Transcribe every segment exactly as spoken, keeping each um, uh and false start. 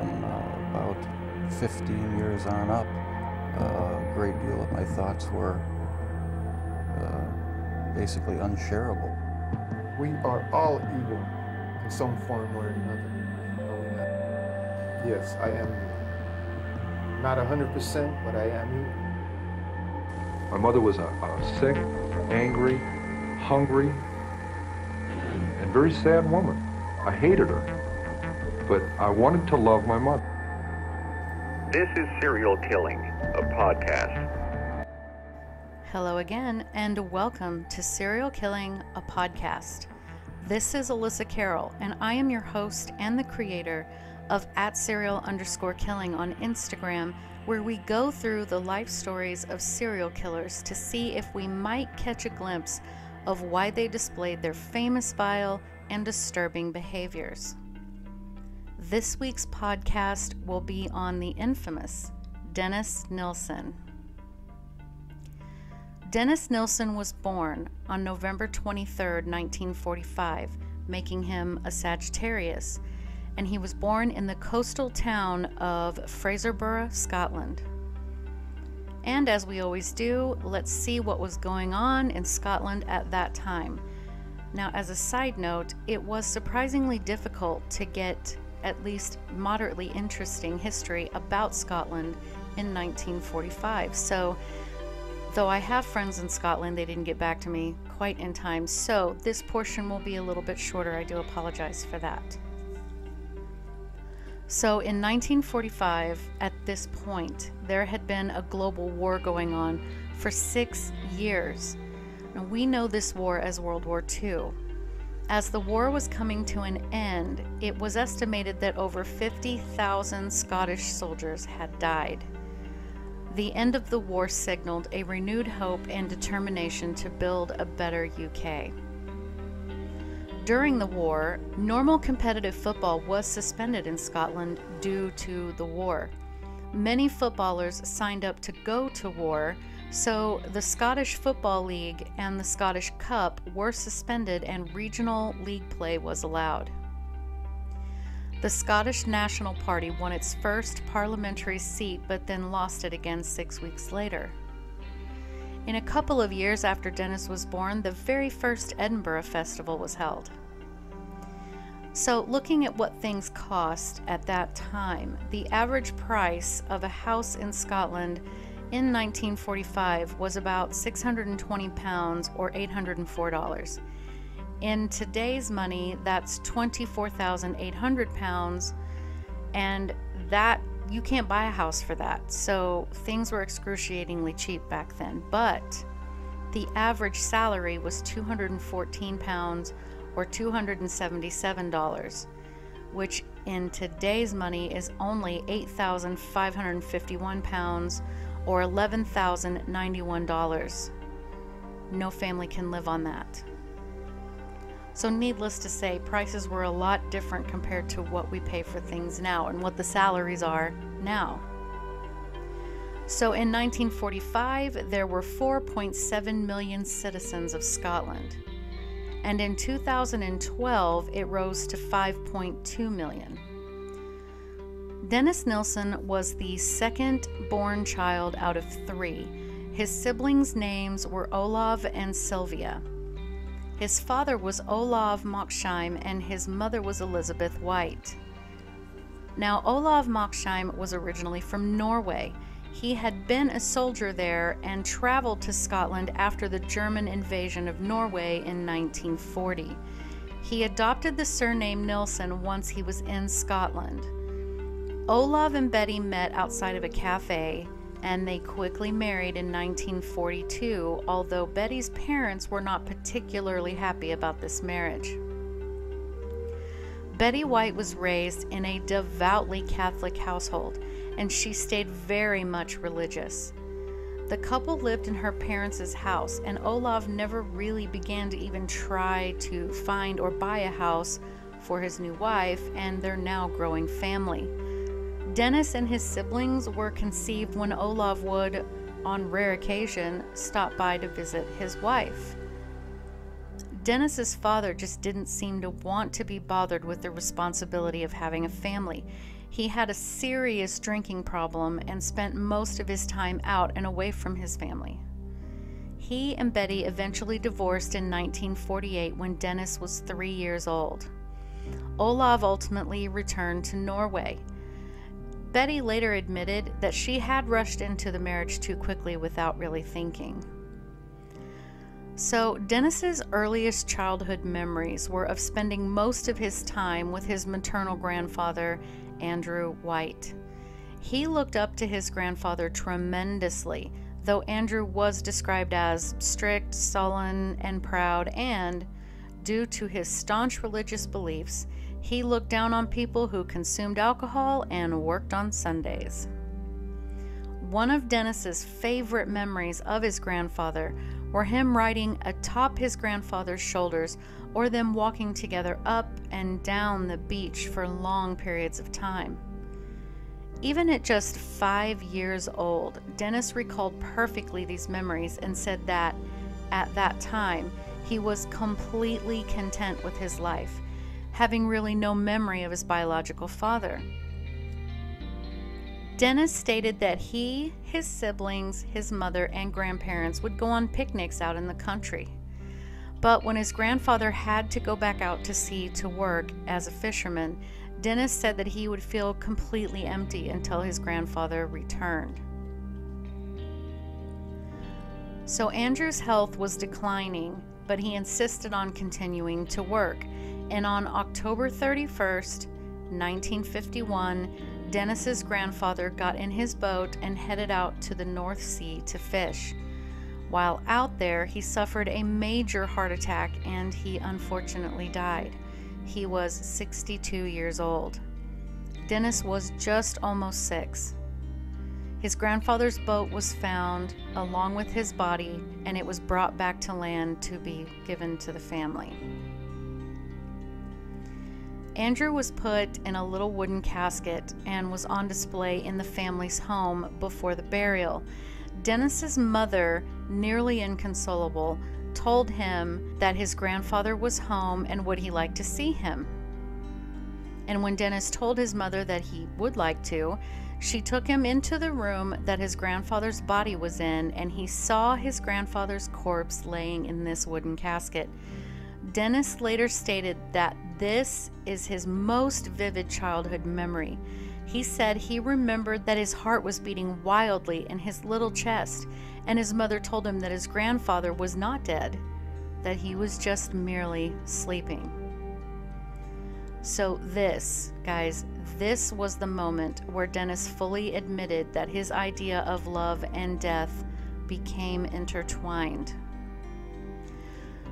from uh, about fifteen years on up, uh, a great deal of my thoughts were uh, basically unshareable. We are all evil in some form or another. Yes, I am evil. Not one hundred percent, but I am evil. My mother was a, a sick, angry, hungry, and very sad woman. I hated her, but I wanted to love my mother. This is Serial Killing, a podcast. Hello again, and welcome to Serial Killing, a podcast. This is Alyssa Carroll, and I am your host and the creator of at serial underscore killing on Instagram, where we go through the life stories of serial killers to see if we might catch a glimpse of why they displayed their famous, vile, and disturbing behaviors. This week's podcast will be on the infamous Dennis Nilsen. Dennis Nilsen was born on November twenty-third, nineteen forty-five, making him a Sagittarius, and he was born in the coastal town of Fraserburgh, Scotland. And as we always do, let's see what was going on in Scotland at that time. Now, as a side note, it was surprisingly difficult to get at least moderately interesting history about Scotland in nineteen forty-five. So, though I have friends in Scotland, they didn't get back to me quite in time. So this portion will be a little bit shorter. I do apologize for that. So in nineteen forty-five, at this point, there had been a global war going on for six years. Now, we know this war as World War Two. As the war was coming to an end, it was estimated that over fifty thousand Scottish soldiers had died. The end of the war signaled a renewed hope and determination to build a better U K. During the war, normal competitive football was suspended in Scotland due to the war. Many footballers signed up to go to war, so the Scottish Football League and the Scottish Cup were suspended and regional league play was allowed. The Scottish National Party won its first parliamentary seat but then lost it again six weeks later. In a couple of years after Dennis was born, the very first Edinburgh Festival was held. So looking at what things cost at that time, the average price of a house in Scotland in nineteen forty-five was about six hundred twenty pounds or eight hundred four dollars. In today's money, that's twenty-four thousand eight hundred pounds, and that you can't buy a house for that, so things were excruciatingly cheap back then. But the average salary was two hundred fourteen pounds or two hundred seventy-seven dollars, which in today's money is only eight thousand five hundred fifty-one pounds or eleven thousand ninety-one dollars. No family can live on that. So needless to say, prices were a lot different compared to what we pay for things now and what the salaries are now. So in nineteen forty-five, there were four point seven million citizens of Scotland. And in two thousand twelve, it rose to five point two million. Dennis Nilsen was the second born child out of three. His siblings' names were Olav and Sylvia. His father was Olav Moksheim and his mother was Elizabeth White. Now, Olav Moksheim was originally from Norway. He had been a soldier there and traveled to Scotland after the German invasion of Norway in nineteen forty. He adopted the surname Nilsen once he was in Scotland. Olav and Betty met outside of a cafe, and they quickly married in nineteen forty-two, although Betty's parents were not particularly happy about this marriage. Betty White was raised in a devoutly Catholic household, and she stayed very much religious. The couple lived in her parents' house, and Olav never really began to even try to find or buy a house for his new wife and their now growing family. Dennis and his siblings were conceived when Olav would, on rare occasion, stop by to visit his wife. Dennis's father just didn't seem to want to be bothered with the responsibility of having a family. He had a serious drinking problem and spent most of his time out and away from his family. He and Betty eventually divorced in nineteen forty-eight when Dennis was three years old. Olav ultimately returned to Norway. Betty later admitted that she had rushed into the marriage too quickly without really thinking. So Dennis's earliest childhood memories were of spending most of his time with his maternal grandfather, Andrew White. He looked up to his grandfather tremendously, though Andrew was described as strict, sullen, and proud, and due to his staunch religious beliefs, he looked down on people who consumed alcohol and worked on Sundays. One of Dennis's favorite memories of his grandfather were him riding atop his grandfather's shoulders or them walking together up and down the beach for long periods of time. Even at just five years old, Dennis recalled perfectly these memories and said that, at that time, he was completely content with his life, having really no memory of his biological father. Dennis stated that he, his siblings, his mother, and grandparents would go on picnics out in the country. But when his grandfather had to go back out to sea to work as a fisherman, Dennis said that he would feel completely empty until his grandfather returned. So Andrew's health was declining, but he insisted on continuing to work, and on October thirty-first, nineteen fifty-one, Dennis's grandfather got in his boat and headed out to the North Sea to fish. While out there, he suffered a major heart attack and he unfortunately died. He was sixty-two years old. Dennis was just almost six. His grandfather's boat was found along with his body, and it was brought back to land to be given to the family. Andrew was put in a little wooden casket and was on display in the family's home before the burial. Dennis's mother, nearly inconsolable, told him that his grandfather was home and would he like to see him. And when Dennis told his mother that he would like to, she took him into the room that his grandfather's body was in, and he saw his grandfather's corpse laying in this wooden casket. Dennis later stated that this is his most vivid childhood memory. He said he remembered that his heart was beating wildly in his little chest, and his mother told him that his grandfather was not dead, that he was just merely sleeping. So this, guys, this was the moment where Dennis fully admitted that his idea of love and death became intertwined.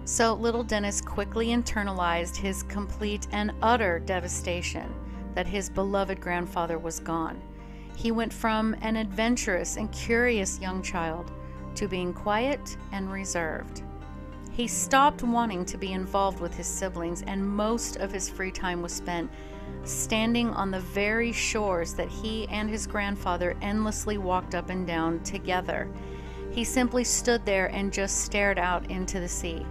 So little Dennis quickly internalized his complete and utter devastation that his beloved grandfather was gone. He went from an adventurous and curious young child to being quiet and reserved. He stopped wanting to be involved with his siblings, and most of his free time was spent standing on the very shores that he and his grandfather endlessly walked up and down together. He simply stood there and just stared out into the sea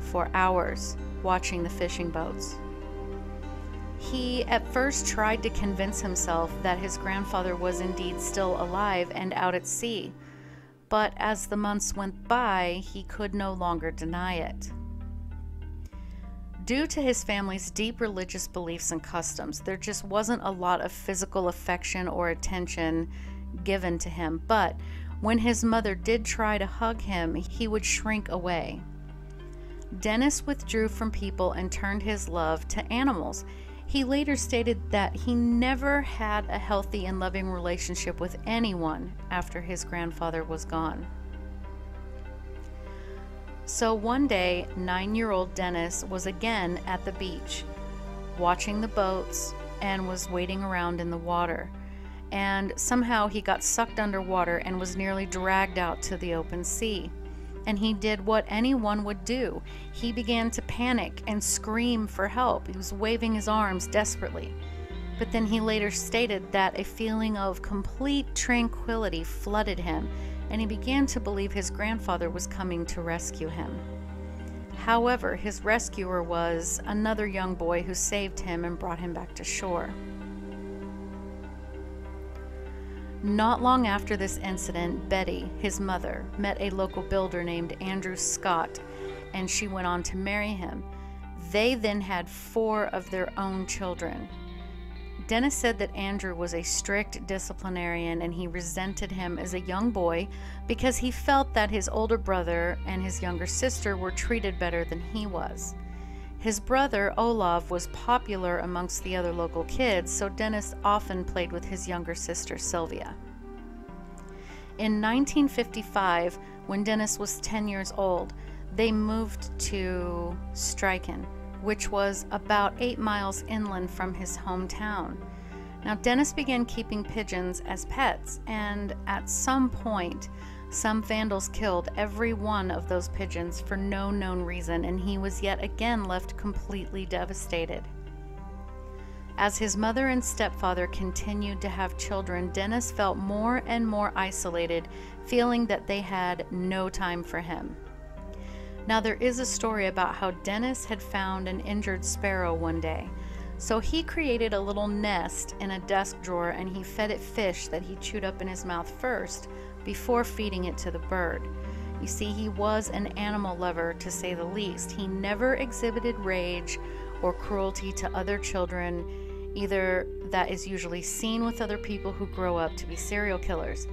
for hours, watching the fishing boats. He at first tried to convince himself that his grandfather was indeed still alive and out at sea, but as the months went by, he could no longer deny it. Due to his family's deep religious beliefs and customs, there just wasn't a lot of physical affection or attention given to him, but when his mother did try to hug him, he would shrink away. Dennis withdrew from people and turned his love to animals. He later stated that he never had a healthy and loving relationship with anyone after his grandfather was gone. So one day, nine-year-old Dennis was again at the beach, watching the boats, and was wading around in the water. And somehow he got sucked underwater and was nearly dragged out to the open sea. And he did what anyone would do. He began to panic and scream for help. He was waving his arms desperately. But then he later stated that a feeling of complete tranquility flooded him, and he began to believe his grandfather was coming to rescue him. However, his rescuer was another young boy who saved him and brought him back to shore. Not long after this incident, Betty, his mother, met a local builder named Andrew Scott, and she went on to marry him. They then had four of their own children. Dennis said that Andrew was a strict disciplinarian and he resented him as a young boy because he felt that his older brother and his younger sister were treated better than he was. His brother, Olav, was popular amongst the other local kids, so Dennis often played with his younger sister, Sylvia. In nineteen fifty-five, when Dennis was ten years old, they moved to Strychen, which was about eight miles inland from his hometown. Now, Dennis began keeping pigeons as pets, and at some point, some vandals killed every one of those pigeons for no known reason, and he was yet again left completely devastated. As his mother and stepfather continued to have children, Dennis felt more and more isolated, feeling that they had no time for him. Now, there is a story about how Dennis had found an injured sparrow one day. So he created a little nest in a desk drawer and he fed it fish that he chewed up in his mouth first before feeding it to the bird. You see, he was an animal lover, to say the least. He never exhibited rage or cruelty to other children, either that is usually seen with other people who grow up to be serial killers.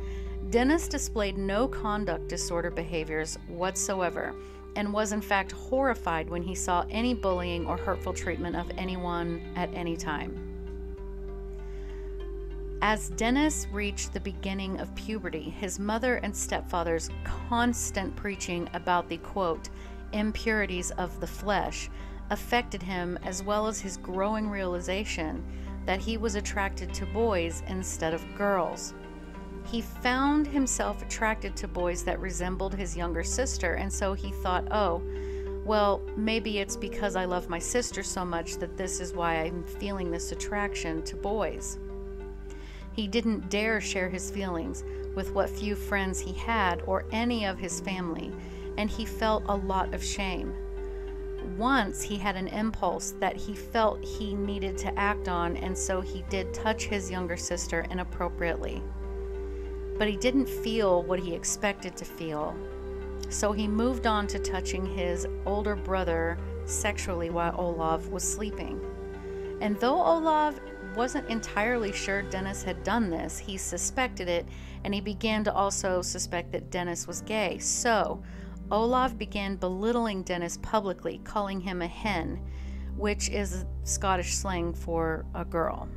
Dennis displayed no conduct disorder behaviors whatsoever, and was in fact horrified when he saw any bullying or hurtful treatment of anyone at any time. As Dennis reached the beginning of puberty, his mother and stepfather's constant preaching about the, quote, impurities of the flesh affected him, as well as his growing realization that he was attracted to boys instead of girls. He found himself attracted to boys that resembled his younger sister, and so he thought, oh, well, maybe it's because I love my sister so much that this is why I'm feeling this attraction to boys. He didn't dare share his feelings with what few friends he had or any of his family, and he felt a lot of shame. Once he had an impulse that he felt he needed to act on, and so he did touch his younger sister inappropriately. But he didn't feel what he expected to feel, so he moved on to touching his older brother sexually while Olav was sleeping. And though Olav wasn't entirely sure Dennis had done this, he suspected it, and he began to also suspect that Dennis was gay. So Olav began belittling Dennis publicly, calling him a hen, which is Scottish slang for a girl.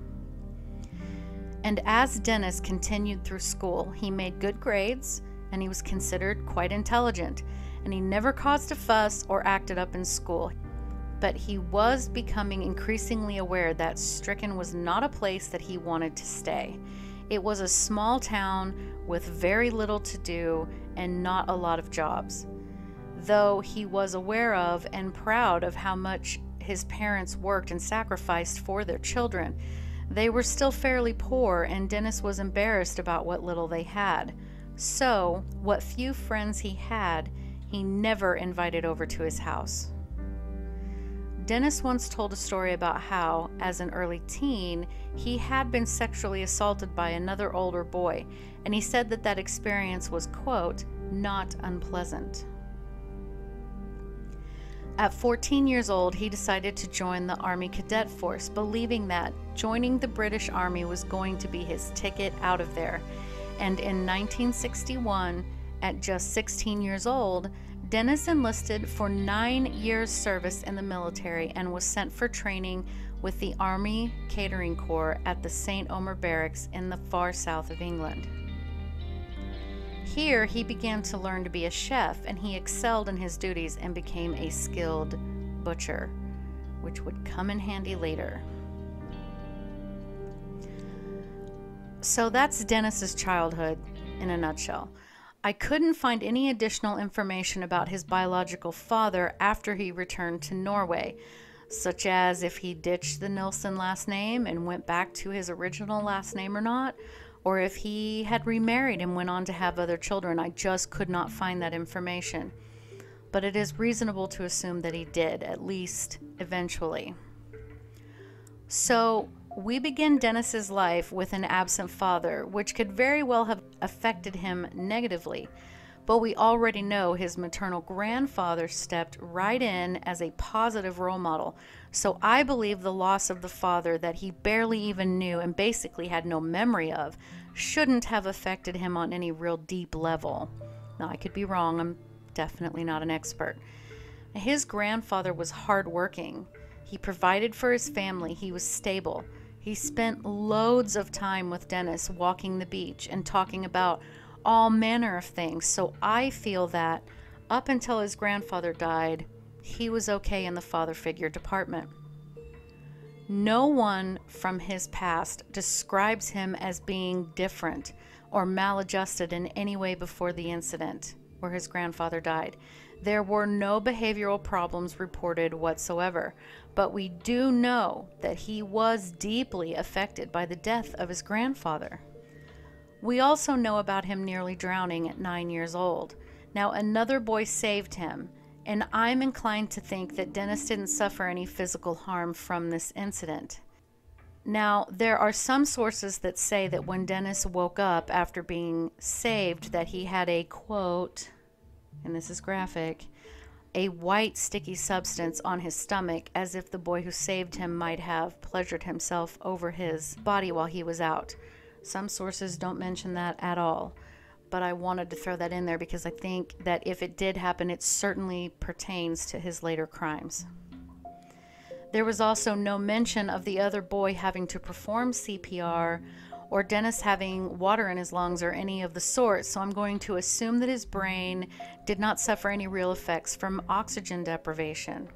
And as Dennis continued through school, he made good grades and he was considered quite intelligent, and he never caused a fuss or acted up in school. But he was becoming increasingly aware that Strychen was not a place that he wanted to stay. It was a small town with very little to do and not a lot of jobs. Though he was aware of and proud of how much his parents worked and sacrificed for their children, they were still fairly poor, and Dennis was embarrassed about what little they had. So, what few friends he had, he never invited over to his house. Dennis once told a story about how, as an early teen, he had been sexually assaulted by another older boy, and he said that that experience was, quote, not unpleasant. At fourteen years old, he decided to join the Army Cadet Force, believing that joining the British Army was going to be his ticket out of there. And in nineteen sixty-one, at just sixteen years old, Dennis enlisted for nine years' service in the military and was sent for training with the Army Catering Corps at the Saint Omer Barracks in the far south of England. Here, he began to learn to be a chef, and he excelled in his duties and became a skilled butcher, which would come in handy later. So that's Dennis's childhood in a nutshell. I couldn't find any additional information about his biological father after he returned to Norway, such as if he ditched the Nilsen last name and went back to his original last name or not, or if he had remarried and went on to have other children. I just could not find that information. But it is reasonable to assume that he did, at least eventually. So We begin Dennis's life with an absent father, which could very well have affected him negatively, but we already know his maternal grandfather stepped right in as a positive role model, so I believe the loss of the father that he barely even knew and basically had no memory of shouldn't have affected him on any real deep level. Now, I could be wrong, I'm definitely not an expert. His grandfather was hardworking. He provided for his family, he was stable. He spent loads of time with Dennis walking the beach and talking about all manner of things. So I feel that up until his grandfather died, he was okay in the father figure department. No one from his past describes him as being different or maladjusted in any way before the incident where his grandfather died. There were no behavioral problems reported whatsoever, but we do know that he was deeply affected by the death of his grandfather. We also know about him nearly drowning at nine years old. Now, another boy saved him, and I'm inclined to think that Dennis didn't suffer any physical harm from this incident. Now, there are some sources that say that when Dennis woke up after being saved, that he had a, quote, and this is graphic, a white sticky substance on his stomach, as if the boy who saved him might have pleasured himself over his body while he was out. Some sources don't mention that at all, but I wanted to throw that in there because I think that if it did happen, it certainly pertains to his later crimes. There was also no mention of the other boy having to perform C P R or Dennis having water in his lungs or any of the sort, so I'm going to assume that his brain did not suffer any real effects from oxygen deprivation.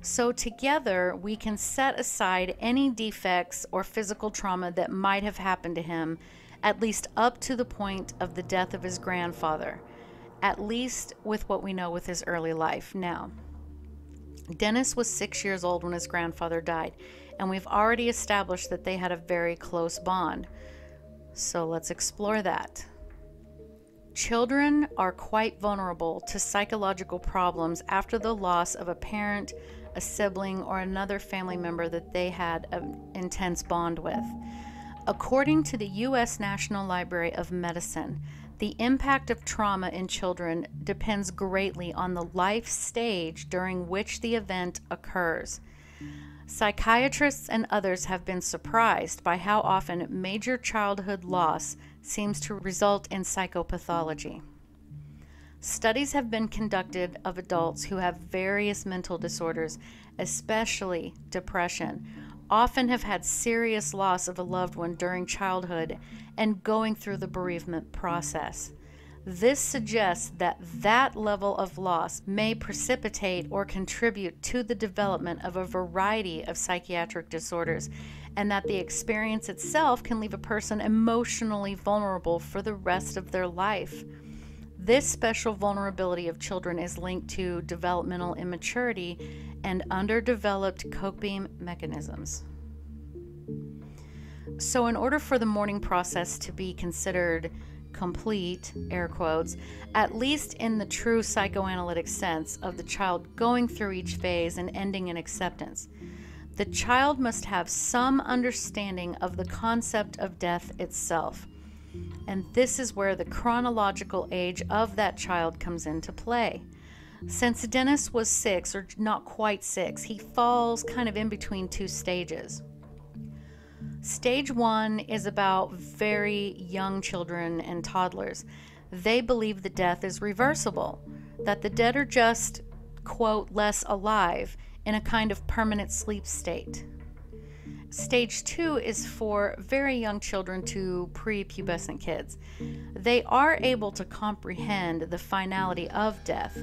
So together, we can set aside any defects or physical trauma that might have happened to him, at least up to the point of the death of his grandfather, at least with what we know with his early life. Now, Dennis was six years old when his grandfather died, and we've already established that they had a very close bond. So let's explore that. Children are quite vulnerable to psychological problems after the loss of a parent, a sibling, or another family member that they had an intense bond with. According to the U S National Library of Medicine, the impact of trauma in children depends greatly on the life stage during which the event occurs. Psychiatrists and others have been surprised by how often major childhood loss seems to result in psychopathology. Studies have been conducted of adults who have various mental disorders, especially depression, often have had serious loss of a loved one during childhood and going through the bereavement process. This suggests that that level of loss may precipitate or contribute to the development of a variety of psychiatric disorders, and that the experience itself can leave a person emotionally vulnerable for the rest of their life. This special vulnerability of children is linked to developmental immaturity and underdeveloped coping mechanisms. So in order for the mourning process to be considered complete, air quotes, at least in the true psychoanalytic sense of the child going through each phase and ending in acceptance, the child must have some understanding of the concept of death itself. And this is where the chronological age of that child comes into play. Since Dennis was six, or not quite six, he falls kind of in between two stages. Stage one is about very young children and toddlers. They believe the death is reversible, that the dead are just, quote, less alive in a kind of permanent sleep state. Stage two is for very young children to prepubescent kids. They are able to comprehend the finality of death,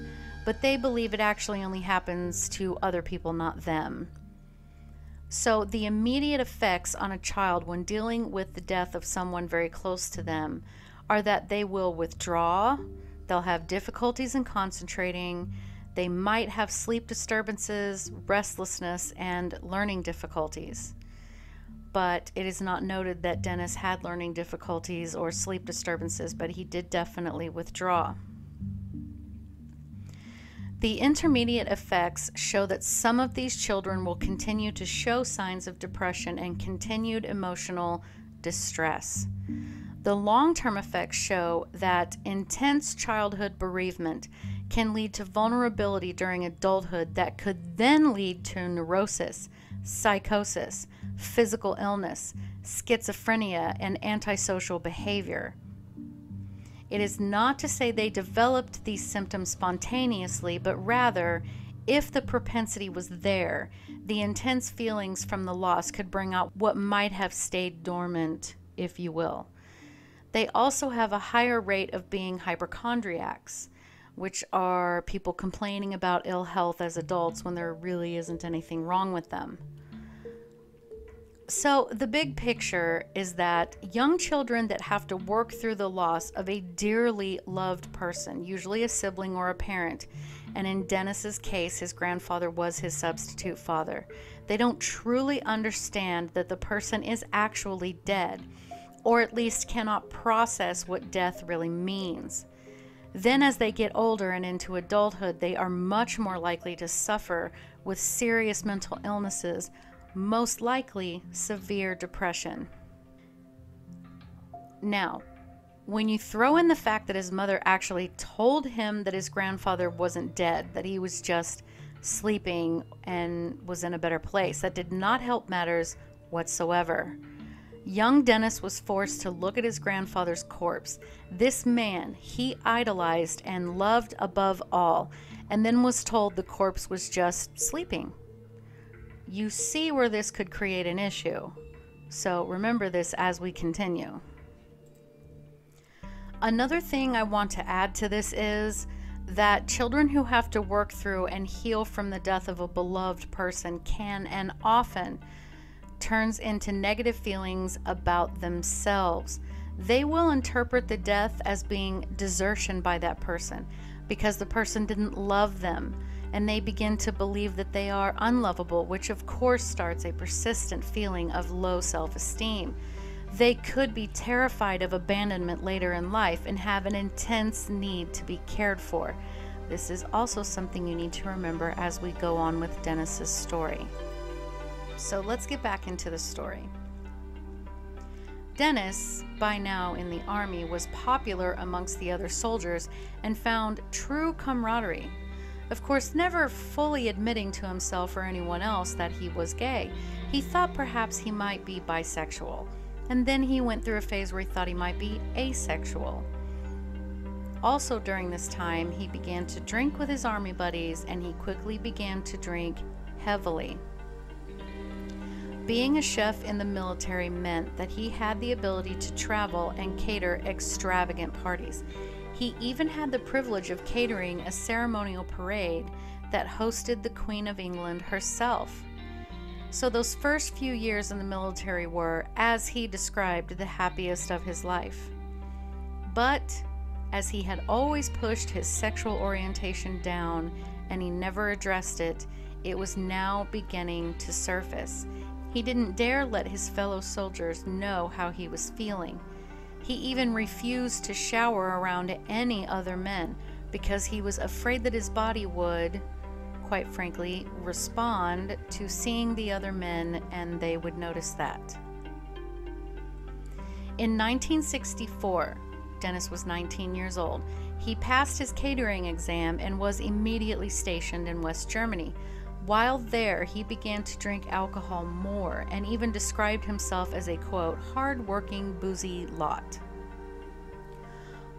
but they believe it actually only happens to other people, not them. So the immediate effects on a child when dealing with the death of someone very close to them are that they will withdraw, they'll have difficulties in concentrating, they might have sleep disturbances, restlessness, and learning difficulties. But it is not noted that Dennis had learning difficulties or sleep disturbances, but he did definitely withdraw. The intermediate effects show that some of these children will continue to show signs of depression and continued emotional distress. The long-term effects show that intense childhood bereavement can lead to vulnerability during adulthood that could then lead to neurosis, psychosis, physical illness, schizophrenia, and antisocial behavior. It is not to say they developed these symptoms spontaneously, but rather, if the propensity was there, the intense feelings from the loss could bring out what might have stayed dormant, if you will. They also have a higher rate of being hypochondriacs, which are people complaining about ill health as adults when there really isn't anything wrong with them. So the big picture is that young children that have to work through the loss of a dearly loved person, usually a sibling or a parent, and in Dennis's case, his grandfather was his substitute father, they don't truly understand that the person is actually dead, or at least cannot process what death really means. Then as they get older and into adulthood, they are much more likely to suffer with serious mental illnesses, most likely severe depression. Now, when you throw in the fact that his mother actually told him that his grandfather wasn't dead, that he was just sleeping and was in a better place, that did not help matters whatsoever. Young Dennis was forced to look at his grandfather's corpse, this man he idolized and loved above all, and then was told the corpse was just sleeping. You see where this could create an issue, so remember this as we continue. Another thing I want to add to this is that children who have to work through and heal from the death of a beloved person can and often turns into negative feelings about themselves. They will interpret the death as being desertion by that person because the person didn't love them, and they begin to believe that they are unlovable, which of course starts a persistent feeling of low self-esteem. They could be terrified of abandonment later in life and have an intense need to be cared for. This is also something you need to remember as we go on with Dennis's story. So let's get back into the story. Dennis, by now in the army, was popular amongst the other soldiers and found true camaraderie. Of course, never fully admitting to himself or anyone else that he was gay, he thought perhaps he might be bisexual, and then he went through a phase where he thought he might be asexual. Also during this time, he began to drink with his army buddies, and he quickly began to drink heavily. Being a chef in the military meant that he had the ability to travel and cater extravagant parties. He even had the privilege of catering a ceremonial parade that hosted the Queen of England herself. So those first few years in the military were, as he described, the happiest of his life. But as he had always pushed his sexual orientation down and he never addressed it, it was now beginning to surface. He didn't dare let his fellow soldiers know how he was feeling. He even refused to shower around any other men because he was afraid that his body would, quite frankly, respond to seeing the other men, and they would notice that. In nineteen sixty-four, Dennis was nineteen years old. He passed his catering exam and was immediately stationed in West Germany. While there, he began to drink alcohol more and even described himself as a, quote, hard-working, boozy lot.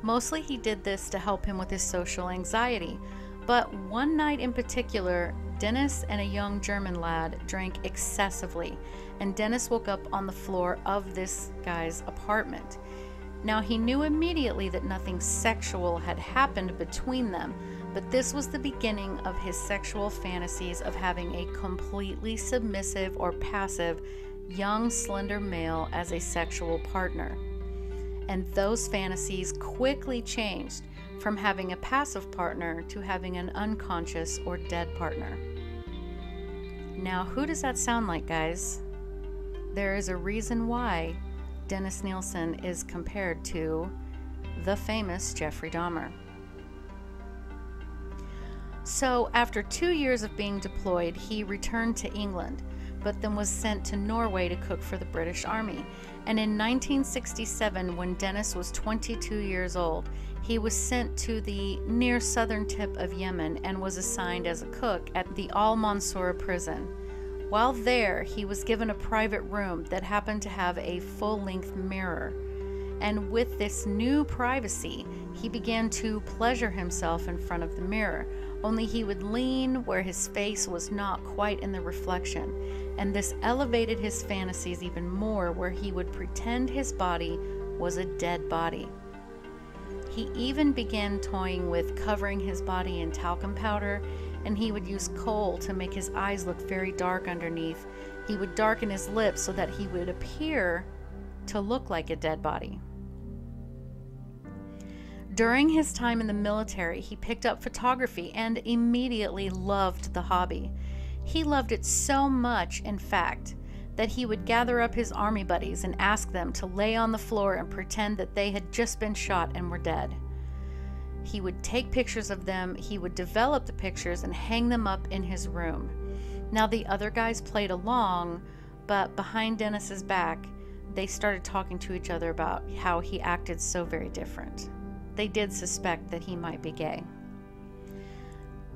Mostly he did this to help him with his social anxiety, but one night in particular, Dennis and a young German lad drank excessively, and Dennis woke up on the floor of this guy's apartment. Now, he knew immediately that nothing sexual had happened between them, but this was the beginning of his sexual fantasies of having a completely submissive or passive young slender male as a sexual partner. And those fantasies quickly changed from having a passive partner to having an unconscious or dead partner. Now, who does that sound like, guys? There is a reason why Dennis Nilsen is compared to the famous Jeffrey Dahmer. So after two years of being deployed, he returned to England, but then was sent to Norway to cook for the British Army. And in nineteen sixty-seven, when Dennis was twenty-two years old, he was sent to the near southern tip of Yemen and was assigned as a cook at the Al Mansoura prison. While there, he was given a private room that happened to have a full-length mirror. And with this new privacy, he began to pleasure himself in front of the mirror, only he would lean where his face was not quite in the reflection. And this elevated his fantasies even more, where he would pretend his body was a dead body. He even began toying with covering his body in talcum powder, and he would use coal to make his eyes look very dark underneath. He would darken his lips so that he would appear to look like a dead body. During his time in the military, he picked up photography and immediately loved the hobby. He loved it so much, in fact, that he would gather up his army buddies and ask them to lay on the floor and pretend that they had just been shot and were dead. He would take pictures of them, he would develop the pictures and hang them up in his room. Now the other guys played along, but behind Dennis's back, they started talking to each other about how he acted so very different. They did suspect that he might be gay.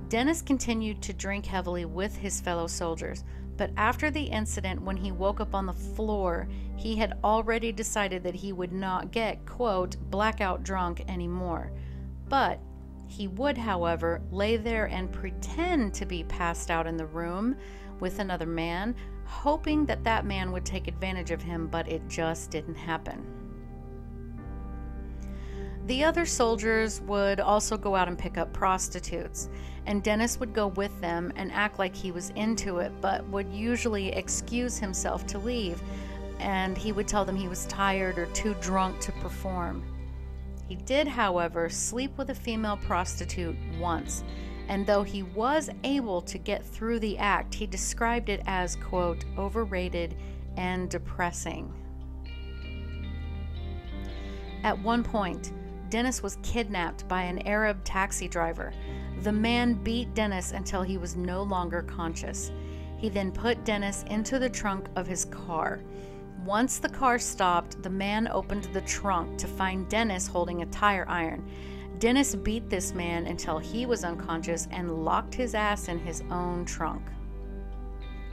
Dennis continued to drink heavily with his fellow soldiers, but after the incident when he woke up on the floor, he had already decided that he would not get, quote, blackout drunk anymore. But he would, however, lay there and pretend to be passed out in the room with another man, hoping that that man would take advantage of him, but it just didn't happen. The other soldiers would also go out and pick up prostitutes, and Dennis would go with them and act like he was into it, but would usually excuse himself to leave, and he would tell them he was tired or too drunk to perform. He did, however, sleep with a female prostitute once, and though he was able to get through the act, he described it as, quote, overrated and depressing. At one point, Dennis was kidnapped by an Arab taxi driver. The man beat Dennis until he was no longer conscious. He then put Dennis into the trunk of his car. Once the car stopped, the man opened the trunk to find Dennis holding a tire iron. Dennis beat this man until he was unconscious and locked his ass in his own trunk.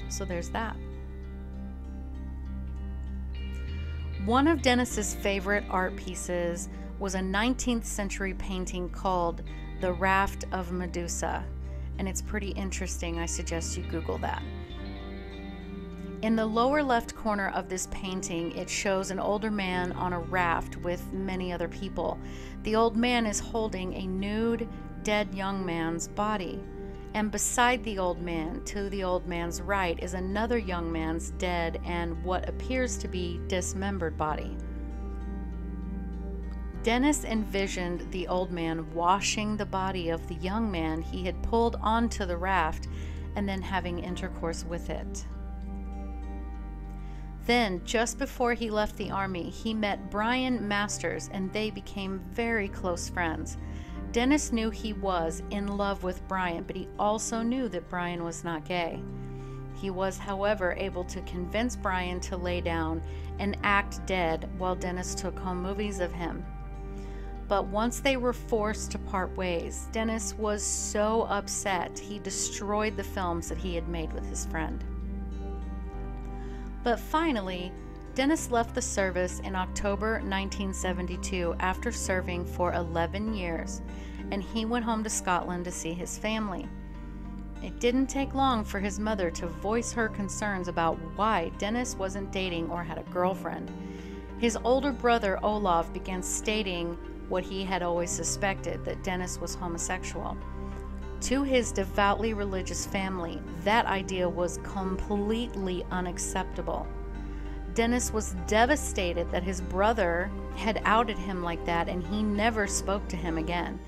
So there's that. One of Dennis's favorite art pieces was a nineteenth century painting called The Raft of Medusa, and it's pretty interesting. I suggest you Google that. In the lower left corner of this painting, it shows an older man on a raft with many other people. The old man is holding a nude, dead young man's body, and beside the old man, to the old man's right, is another young man's dead and what appears to be dismembered body. Dennis envisioned the old man washing the body of the young man he had pulled onto the raft and then having intercourse with it. Then, just before he left the army, he met Brian Masters and they became very close friends. Dennis knew he was in love with Brian, but he also knew that Brian was not gay. He was, however, able to convince Brian to lay down and act dead while Dennis took home movies of him. But once they were forced to part ways, Dennis was so upset he destroyed the films that he had made with his friend. But finally, Dennis left the service in October nineteen seventy-two after serving for eleven years, and he went home to Scotland to see his family. It didn't take long for his mother to voice her concerns about why Dennis wasn't dating or had a girlfriend. His older brother, Olav, began stating what he had always suspected, that Dennis was homosexual. To his devoutly religious family, that idea was completely unacceptable. Dennis was devastated that his brother had outed him like that, and he never spoke to him again.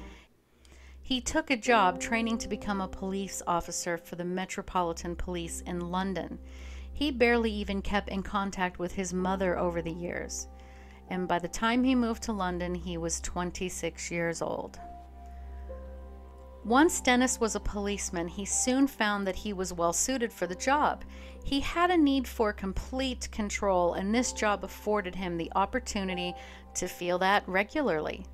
He took a job training to become a police officer for the Metropolitan Police in London. He barely even kept in contact with his mother over the years. And by the time he moved to London, he was twenty-six years old. Once Dennis was a policeman, he soon found that he was well suited for the job. He had a need for complete control, and this job afforded him the opportunity to feel that regularly.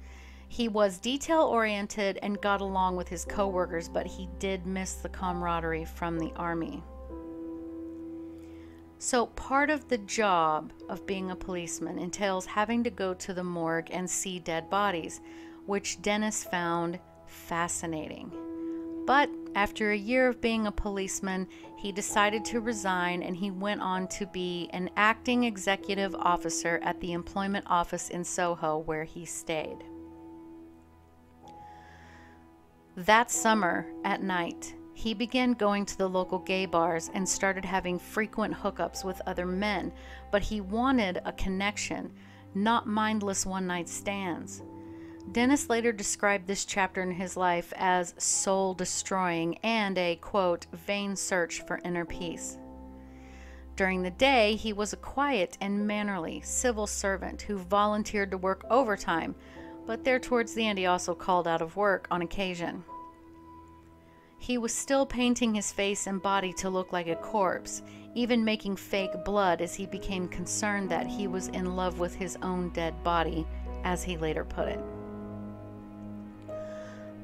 He was detail-oriented and got along with his coworkers, but he did miss the camaraderie from the army. So part of the job of being a policeman entails having to go to the morgue and see dead bodies, which Dennis found fascinating. But after a year of being a policeman, he decided to resign, and he went on to be an acting executive officer at the employment office in Soho, where he stayed. That summer, at night, he began going to the local gay bars and started having frequent hookups with other men, but he wanted a connection, not mindless one-night stands. Dennis later described this chapter in his life as soul-destroying and a, quote, vain search for inner peace. During the day, he was a quiet and mannerly civil servant who volunteered to work overtime, but there towards the end he also called out of work on occasion. He was still painting his face and body to look like a corpse, even making fake blood as he became concerned that he was in love with his own dead body, as he later put it.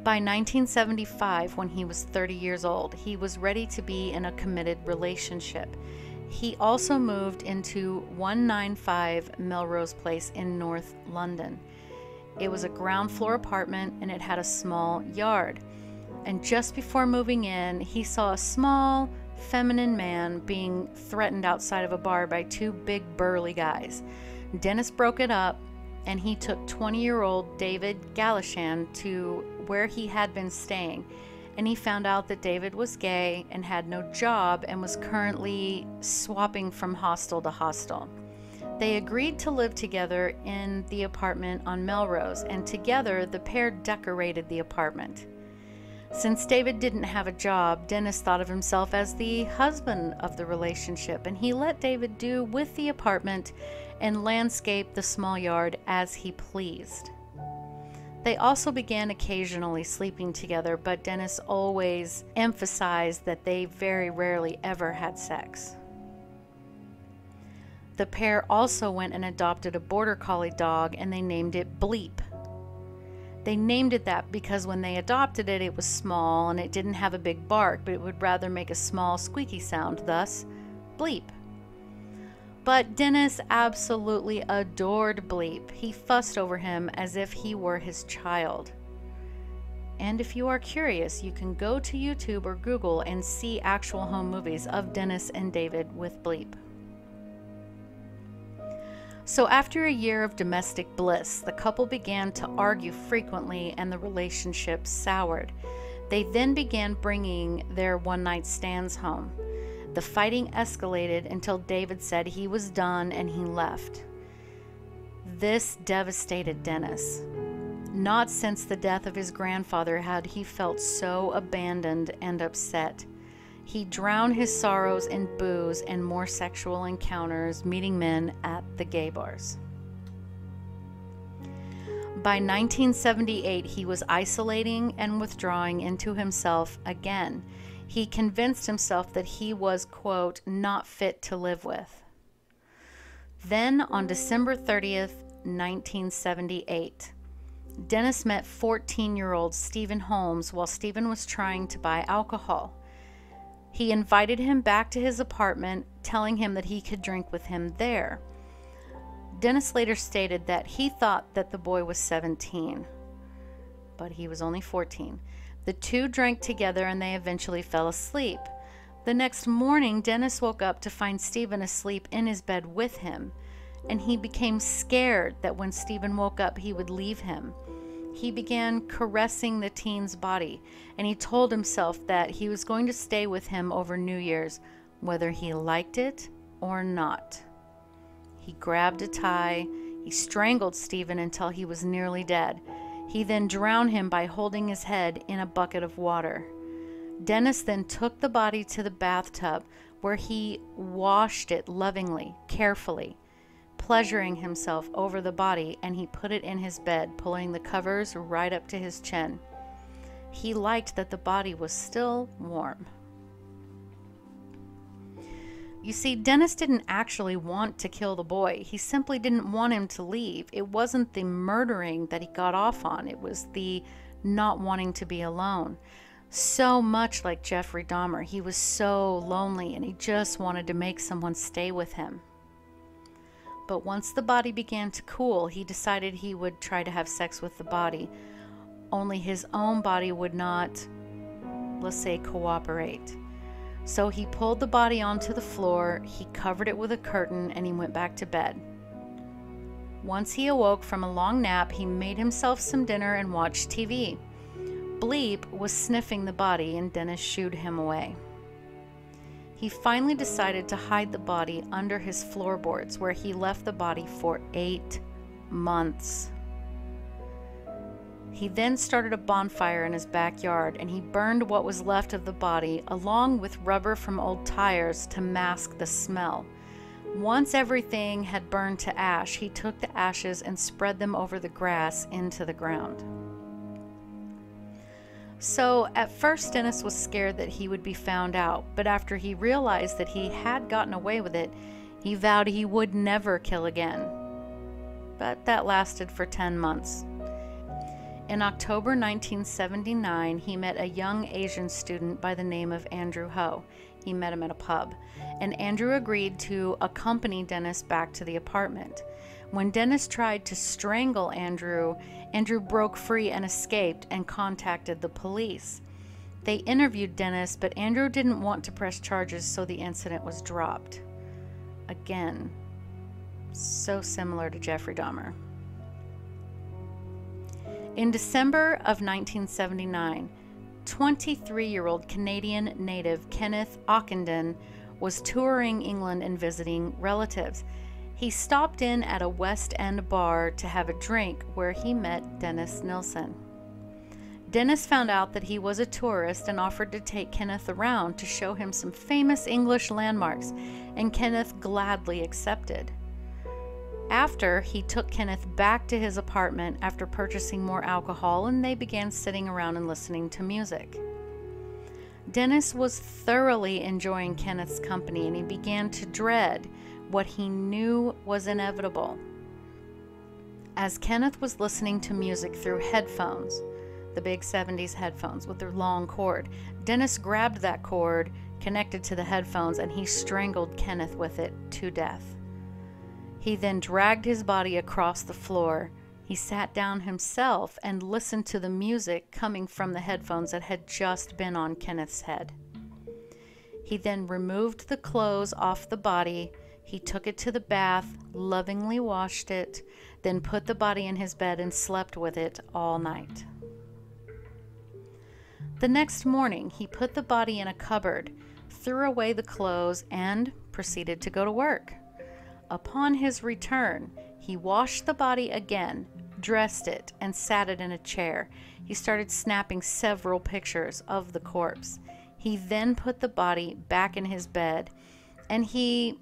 By nineteen seventy-five, when he was thirty years old, he was ready to be in a committed relationship. He also moved into one ninety-five Melrose Place in North London. It was a ground floor apartment, and it had a small yard. And just before moving in, he saw a small, feminine man being threatened outside of a bar by two big, burly guys. Dennis broke it up, and he took twenty-year-old David Galashan to where he had been staying, and he found out that David was gay and had no job and was currently swapping from hostel to hostel. They agreed to live together in the apartment on Melrose, and together the pair decorated the apartment. Since David didn't have a job, Dennis thought of himself as the husband of the relationship, and he let David do with the apartment and landscape the small yard as he pleased. They also began occasionally sleeping together, but Dennis always emphasized that they very rarely ever had sex. The pair also went and adopted a border collie dog, and they named it Bleep. They named it that because when they adopted it, it was small and it didn't have a big bark, but it would rather make a small squeaky sound, thus Bleep. But Dennis absolutely adored Bleep. He fussed over him as if he were his child. And if you are curious, you can go to YouTube or Google and see actual home movies of Dennis and David with Bleep. So after a year of domestic bliss, the couple began to argue frequently and the relationship soured. They then began bringing their one-night stands home. The fighting escalated until David said he was done and he left. This devastated Dennis. Not since the death of his grandfather had he felt so abandoned and upset. He drowned his sorrows in booze and more sexual encounters, meeting men at the gay bars. By nineteen seventy-eight, he was isolating and withdrawing into himself again. He convinced himself that he was, quote, not fit to live with. Then, on December thirtieth, nineteen seventy-eight, Dennis met fourteen-year-old Stephen Holmes while Stephen was trying to buy alcohol. He invited him back to his apartment, telling him that he could drink with him there. Dennis later stated that he thought that the boy was seventeen, but he was only fourteen. The two drank together and they eventually fell asleep. The next morning, Dennis woke up to find Stephen asleep in his bed with him, and he became scared that when Stephen woke up, he would leave him. He began caressing the teen's body, and he told himself that he was going to stay with him over New Year's, whether he liked it or not. He grabbed a tie, he strangled Stephen until he was nearly dead. He then drowned him by holding his head in a bucket of water. Dennis then took the body to the bathtub, where he washed it lovingly, carefully, pleasuring himself over the body, and he put it in his bed, pulling the covers right up to his chin. He liked that the body was still warm. You see, Dennis didn't actually want to kill the boy. He simply didn't want him to leave. It wasn't the murdering that he got off on. It was the not wanting to be alone. So much like Jeffrey Dahmer, he was so lonely and he just wanted to make someone stay with him. But once the body began to cool, he decided he would try to have sex with the body. Only his own body would not, let's say, cooperate. So he pulled the body onto the floor, he covered it with a curtain, and he went back to bed. Once he awoke from a long nap, he made himself some dinner and watched T V. Bleep was sniffing the body, and Dennis shooed him away. He finally decided to hide the body under his floorboards, where he left the body for eight months. He then started a bonfire in his backyard, and he burned what was left of the body, along with rubber from old tires, to mask the smell. Once everything had burned to ash, he took the ashes and spread them over the grass into the ground. So, at first Dennis was scared that he would be found out, but after he realized that he had gotten away with it, he vowed he would never kill again. But that lasted for ten months. In October nineteen seventy-nine, he met a young Asian student by the name of Andrew Ho. He met him at a pub, and Andrew agreed to accompany Dennis back to the apartment. When Dennis tried to strangle Andrew, Andrew broke free and escaped and contacted the police. They interviewed Dennis, but Andrew didn't want to press charges, so the incident was dropped. Again, so similar to Jeffrey Dahmer. In December of nineteen seventy-nine, twenty-three-year-old Canadian native Kenneth Ockenden was touring England and visiting relatives. He stopped in at a West End bar to have a drink, where he met Dennis Nilsen. Dennis found out that he was a tourist and offered to take Kenneth around to show him some famous English landmarks, and Kenneth gladly accepted. After, he took Kenneth back to his apartment after purchasing more alcohol, and they began sitting around and listening to music. Dennis was thoroughly enjoying Kenneth's company, and he began to dread what he knew was inevitable. As Kenneth was listening to music through headphones, the big seventies headphones with their long cord, Dennis grabbed that cord, connected to the headphones, and he strangled Kenneth with it to death. He then dragged his body across the floor. He sat down himself and listened to the music coming from the headphones that had just been on Kenneth's head. He then removed the clothes off the body. He took it to the bath, lovingly washed it, then put the body in his bed and slept with it all night. The next morning, he put the body in a cupboard, threw away the clothes, and proceeded to go to work. Upon his return, he washed the body again, dressed it, and sat it in a chair. He started snapping several pictures of the corpse. He then put the body back in his bed, and he,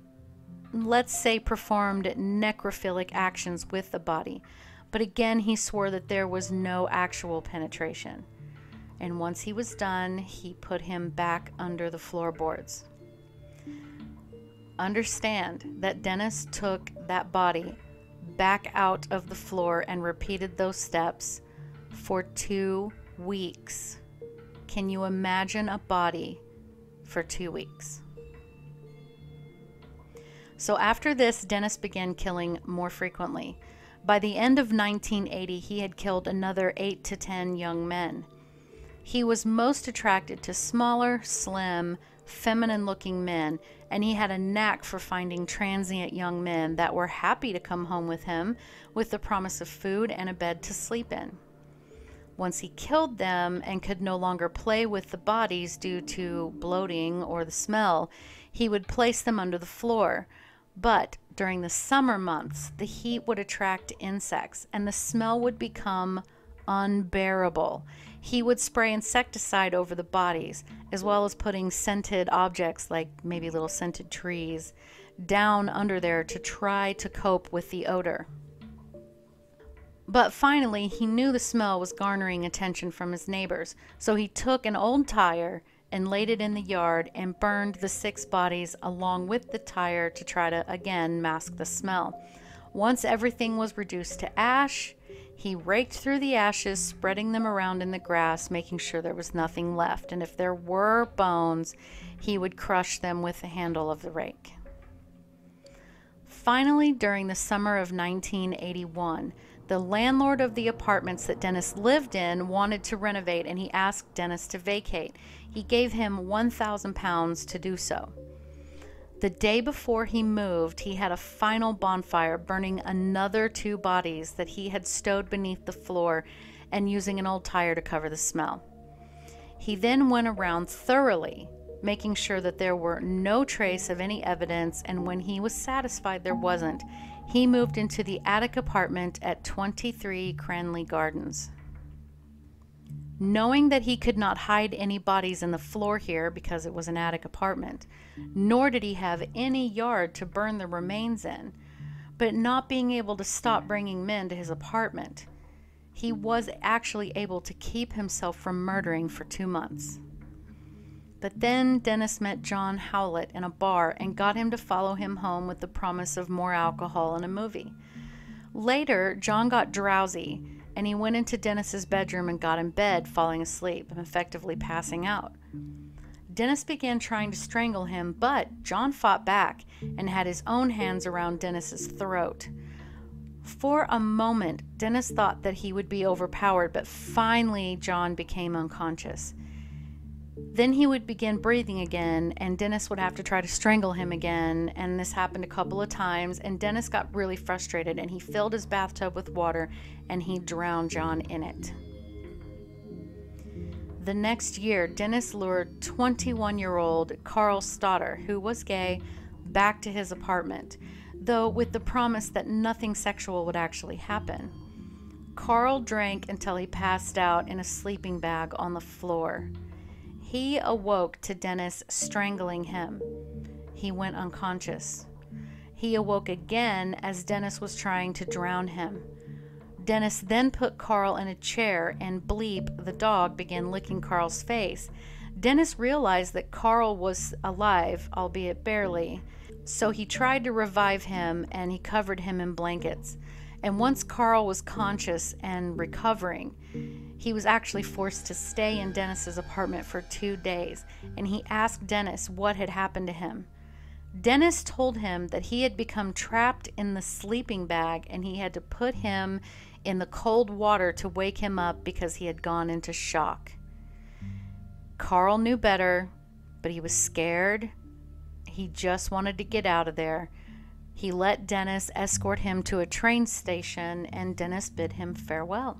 let's say, performed necrophilic actions with the body. But again, he swore that there was no actual penetration. And once he was done, he put him back under the floorboards. Understand that Dennis took that body back out of the floor and repeated those steps for two weeks. Can you imagine a body for two weeks? So after this, Dennis began killing more frequently. By the end of nineteen eighty, he had killed another eight to ten young men. He was most attracted to smaller, slim, feminine-looking men, and he had a knack for finding transient young men that were happy to come home with him with the promise of food and a bed to sleep in. Once he killed them and could no longer play with the bodies due to bloating or the smell, he would place them under the floor. But during the summer months, the heat would attract insects and the smell would become unbearable. He would spray insecticide over the bodies, as well as putting scented objects, like maybe little scented trees, down under there to try to cope with the odor. But finally, he knew the smell was garnering attention from his neighbors, so he took an old tire and laid it in the yard and burned the six bodies along with the tire to try to again mask the smell. Once everything was reduced to ash, he raked through the ashes, spreading them around in the grass, making sure there was nothing left, and if there were bones, he would crush them with the handle of the rake. Finally, during the summer of nineteen eighty-one, the landlord of the apartments that Dennis lived in wanted to renovate, and he asked Dennis to vacate. He gave him one thousand pounds to do so. The day before he moved, he had a final bonfire, burning another two bodies that he had stowed beneath the floor and using an old tire to cover the smell. He then went around thoroughly, making sure that there were no trace of any evidence, and when he was satisfied there wasn't, he moved into the attic apartment at twenty-three Cranley Gardens. Knowing that he could not hide any bodies in the floor here because it was an attic apartment, nor did he have any yard to burn the remains in, but not being able to stop bringing men to his apartment, he was actually able to keep himself from murdering for two months. But then Dennis met John Howlett in a bar and got him to follow him home with the promise of more alcohol and a movie. Later, John got drowsy and he went into Dennis's bedroom and got in bed, falling asleep and effectively passing out. Dennis began trying to strangle him, but John fought back and had his own hands around Dennis's throat. For a moment, Dennis thought that he would be overpowered, but finally John became unconscious. Then he would begin breathing again, and Dennis would have to try to strangle him again, and this happened a couple of times, and Dennis got really frustrated, and he filled his bathtub with water, and he drowned John in it. The next year, Dennis lured twenty-one-year-old Carl Stoddard, who was gay, back to his apartment, though with the promise that nothing sexual would actually happen. Carl drank until he passed out in a sleeping bag on the floor. He awoke to Dennis strangling him. He went unconscious. He awoke again as Dennis was trying to drown him. Dennis then put Carl in a chair, and Bleep, the dog, began licking Carl's face. Dennis realized that Carl was alive, albeit barely, so he tried to revive him and he covered him in blankets. And once Carl was conscious and recovering, he was actually forced to stay in Dennis's apartment for two days, and he asked Dennis what had happened to him. Dennis told him that he had become trapped in the sleeping bag and he had to put him in the cold water to wake him up because he had gone into shock. Carl knew better, but he was scared. He just wanted to get out of there. He let Dennis escort him to a train station, and Dennis bid him farewell.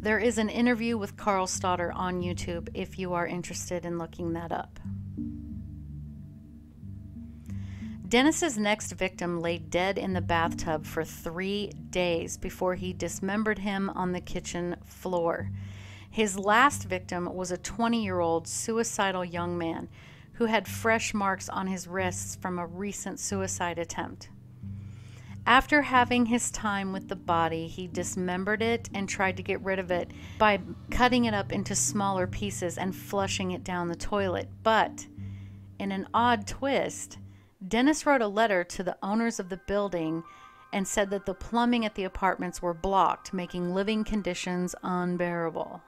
There is an interview with Carl Stoddard on YouTube if you are interested in looking that up. Dennis's next victim lay dead in the bathtub for three days before he dismembered him on the kitchen floor. His last victim was a twenty-year-old suicidal young man who had fresh marks on his wrists from a recent suicide attempt. After having his time with the body, he dismembered it and tried to get rid of it by cutting it up into smaller pieces and flushing it down the toilet. But in an odd twist, Dennis wrote a letter to the owners of the building and said that the plumbing at the apartments were blocked, making living conditions unbearable.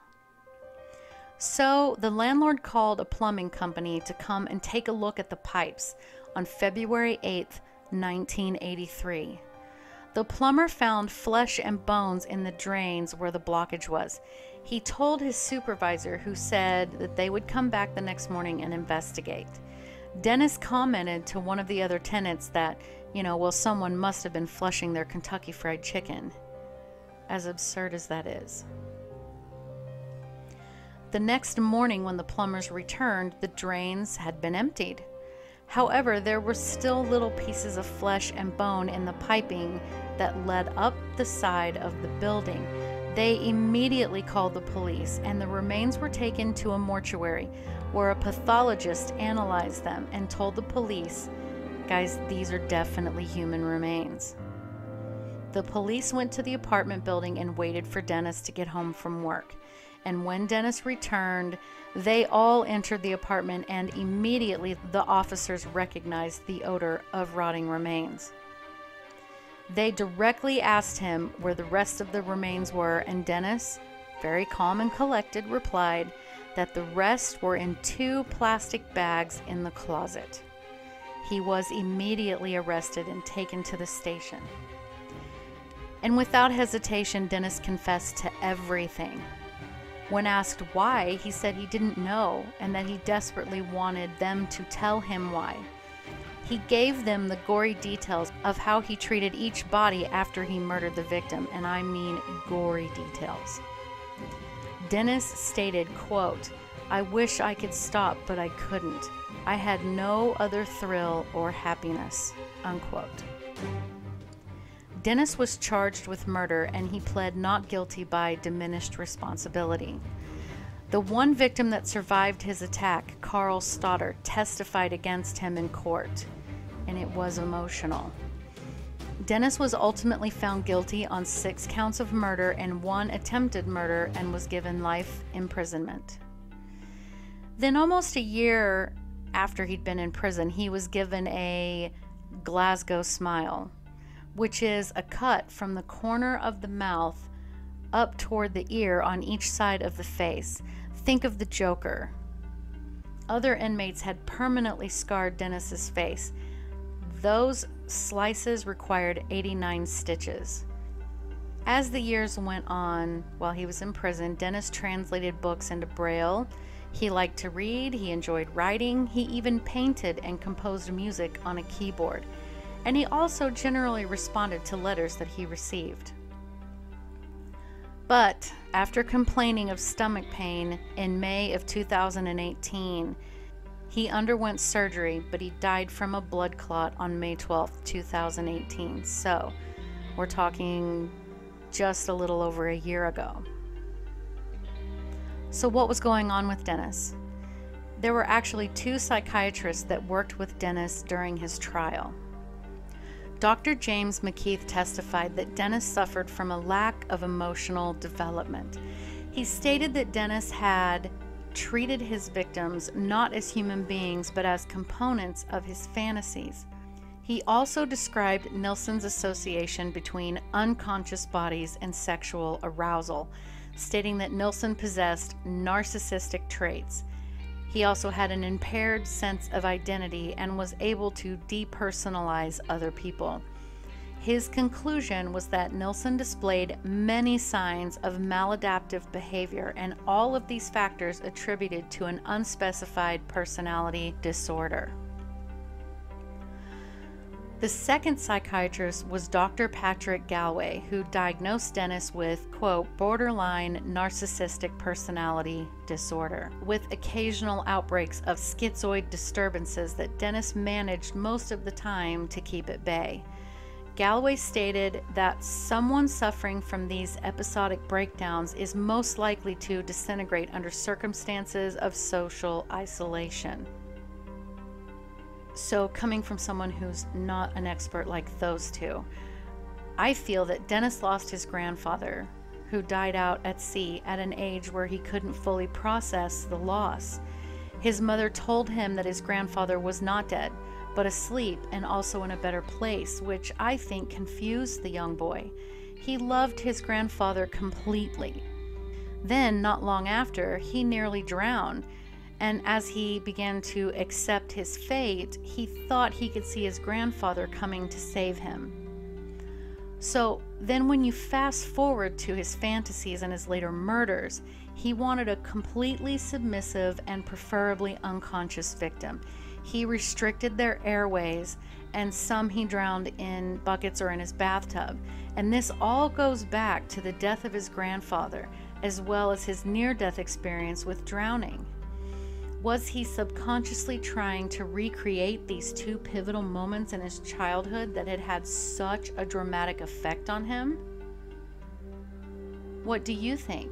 So the landlord called a plumbing company to come and take a look at the pipes on February eighth, nineteen eighty-three. The plumber found flesh and bones in the drains where the blockage was. He told his supervisor, who said that they would come back the next morning and investigate. Dennis commented to one of the other tenants that, you know, well, someone must have been flushing their Kentucky Fried Chicken. As absurd as that is. The next morning when the plumbers returned, the drains had been emptied. However, there were still little pieces of flesh and bone in the piping that led up the side of the building. They immediately called the police, and the remains were taken to a mortuary where a pathologist analyzed them and told the police, guys, these are definitely human remains. The police went to the apartment building and waited for Dennis to get home from work. And when Dennis returned, they all entered the apartment, and immediately the officers recognized the odor of rotting remains. They directly asked him where the rest of the remains were, and Dennis, very calm and collected, replied that the rest were in two plastic bags in the closet. He was immediately arrested and taken to the station. And without hesitation, Dennis confessed to everything. When asked why, he said he didn't know and that he desperately wanted them to tell him why. He gave them the gory details of how he treated each body after he murdered the victim, and I mean gory details. Dennis stated, quote, "I wish I could stop, but I couldn't. I had no other thrill or happiness," unquote. Dennis was charged with murder, and he pled not guilty by diminished responsibility. The one victim that survived his attack, Carl Stoddard, testified against him in court, and it was emotional. Dennis was ultimately found guilty on six counts of murder and one attempted murder, and was given life imprisonment. Then, almost a year after he'd been in prison, he was given a Glasgow smile, which is a cut from the corner of the mouth up toward the ear on each side of the face. Think of the Joker. Other inmates had permanently scarred Dennis's face. Those slices required eighty-nine stitches. As the years went on while he was in prison, Dennis translated books into Braille. He liked to read, he enjoyed writing, he even painted and composed music on a keyboard. And he also generally responded to letters that he received. But after complaining of stomach pain in May of two thousand eighteen, he underwent surgery, but he died from a blood clot on May twelfth, two thousand eighteen. So we're talking just a little over a year ago. So what was going on with Dennis? There were actually two psychiatrists that worked with Dennis during his trial. Doctor James McKeith testified that Dennis suffered from a lack of emotional development. He stated that Dennis had treated his victims not as human beings, but as components of his fantasies. He also described Nilsen's association between unconscious bodies and sexual arousal, stating that Nilsen possessed narcissistic traits. He also had an impaired sense of identity and was able to depersonalize other people. His conclusion was that Nilsen displayed many signs of maladaptive behavior, and all of these factors attributed to an unspecified personality disorder. The second psychiatrist was Doctor Patrick Galway, who diagnosed Dennis with, quote, borderline narcissistic personality disorder, with occasional outbreaks of schizoid disturbances that Dennis managed most of the time to keep at bay. Galway stated that someone suffering from these episodic breakdowns is most likely to disintegrate under circumstances of social isolation. So, coming from someone who's not an expert like those two, I feel that Dennis lost his grandfather, who died out at sea at an age where he couldn't fully process the loss. His mother told him that his grandfather was not dead, but asleep and also in a better place, which I think confused the young boy. He loved his grandfather completely. Then, not long after, he nearly drowned. And as he began to accept his fate, he thought he could see his grandfather coming to save him. So then when you fast forward to his fantasies and his later murders, he wanted a completely submissive and preferably unconscious victim. He restricted their airways, and some he drowned in buckets or in his bathtub. And this all goes back to the death of his grandfather, as well as his near-death experience with drowning. Was he subconsciously trying to recreate these two pivotal moments in his childhood that had had such a dramatic effect on him? What do you think?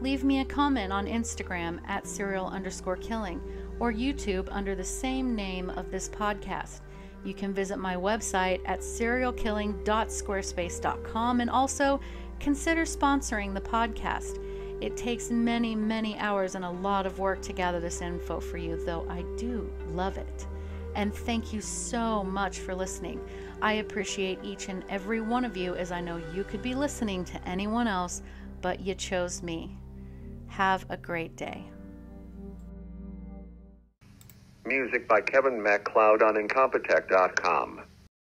Leave me a comment on Instagram at serial underscore killing or YouTube under the same name of this podcast. You can visit my website at serial killing dot squarespace dot com and also consider sponsoring the podcast. It takes many, many hours and a lot of work to gather this info for you, though I do love it. And thank you so much for listening. I appreciate each and every one of you, as I know you could be listening to anyone else, but you chose me. Have a great day. Music by Kevin MacLeod on incompetech dot com.